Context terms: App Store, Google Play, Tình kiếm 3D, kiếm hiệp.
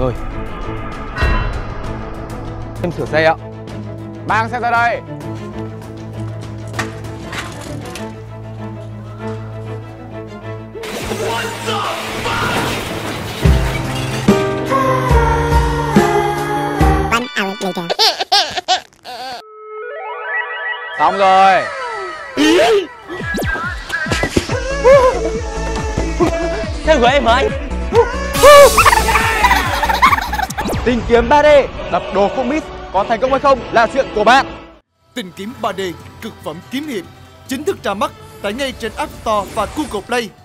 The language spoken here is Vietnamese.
anh ơi. Em sửa xe ạ. Mang xe ra đây. What the fuck? 1 hour later. Xong rồi. Thế của em hả anh? Tình kiếm 3D, đập đồ không miss, có thành công hay không là chuyện của bạn. Tình kiếm 3D, cực phẩm kiếm hiệp, chính thức ra mắt tại ngay trên App Store và Google Play.